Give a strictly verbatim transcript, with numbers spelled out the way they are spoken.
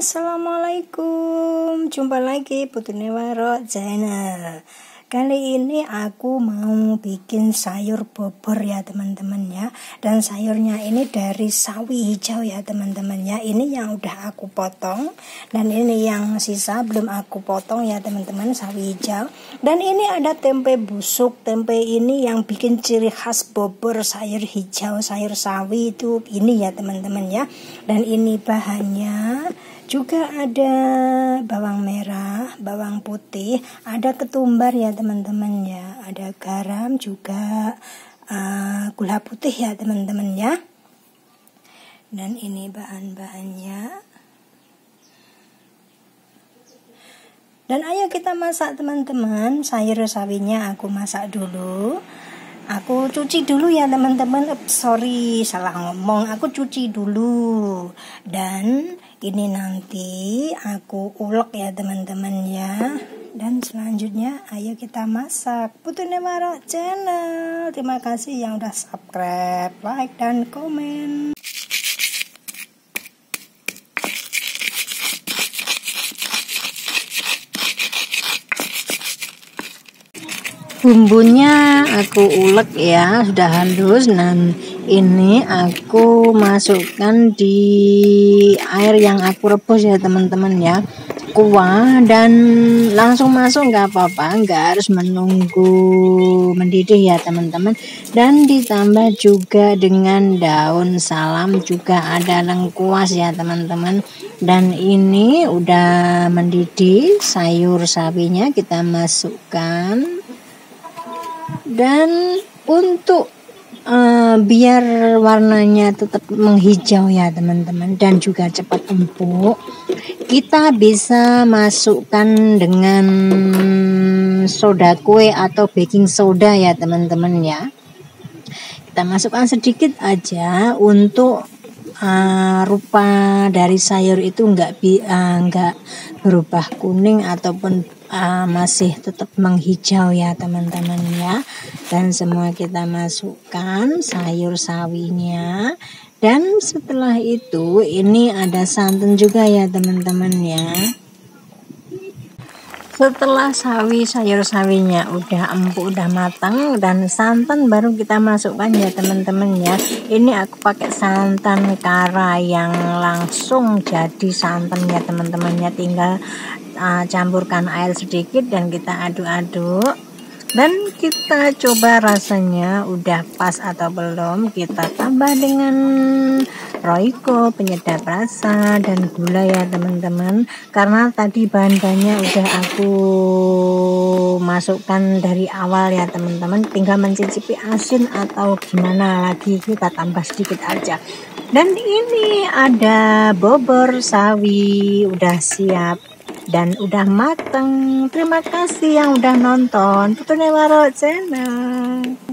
Assalamualaikum, jumpa lagi Putune Warok Channel. Kali ini aku mau bikin sayur bobor ya teman-teman ya. Dan sayurnya ini dari sawi hijau ya teman-teman ya. Ini yang udah aku potong, dan ini yang sisa belum aku potong ya teman-teman, sawi hijau. Dan ini ada tempe busuk. Tempe ini yang bikin ciri khas bobor sayur hijau, sayur sawi itu ini ya teman-teman ya. Dan ini bahannya. Juga ada bawang merah, bawang putih, ada ketumbar ya teman-teman ya, ada garam juga, uh, gula putih ya teman-teman ya. Dan ini bahan-bahannya. Dan ayo kita masak teman-teman. Sayur sawinya aku masak dulu. Aku cuci dulu ya teman-teman. Sorry, salah ngomong. Aku cuci dulu. Dan ini nanti aku ulek ya teman-teman ya. Dan selanjutnya ayo kita masak. Putune Warok Channel. Terima kasih yang udah subscribe, like, dan komen. Bumbunya aku ulek ya, sudah halus. Dan ini aku masukkan di air yang aku rebus ya teman-teman ya, kuah. Dan langsung masuk, nggak apa-apa, nggak harus menunggu mendidih ya teman-teman. Dan ditambah juga dengan daun salam, juga ada lengkuas ya teman-teman. Dan ini udah mendidih, sayur sawinya kita masukkan. Dan untuk uh, biar warnanya tetap menghijau ya teman-teman, dan juga cepat empuk, kita bisa masukkan dengan soda kue atau baking soda ya teman-teman ya. Kita masukkan sedikit aja untuk Uh, rupa dari sayur itu enggak bi uh, enggak berubah kuning ataupun uh, masih tetap menghijau ya teman-teman ya. Dan semua kita masukkan sayur sawinya. Dan setelah itu ini ada santan juga ya teman-teman ya. Setelah sawi sayur sawinya udah empuk, udah matang, dan santan baru kita masukkan ya teman-teman ya. Ini aku pakai santan kara yang langsung jadi santan ya teman-temannya, tinggal uh, campurkan air sedikit dan kita aduk-aduk. Dan kita coba rasanya udah pas atau belum. Kita tambah dengan Royco penyedap rasa dan gula ya teman-teman. Karena tadi bahan-bahannya udah aku masukkan dari awal ya teman-teman. Tinggal mencicipi asin atau gimana lagi, kita tambah sedikit aja. Dan ini ada bobor sawi udah siap dan udah mateng. Terima kasih yang udah nonton Putune Warok Channel.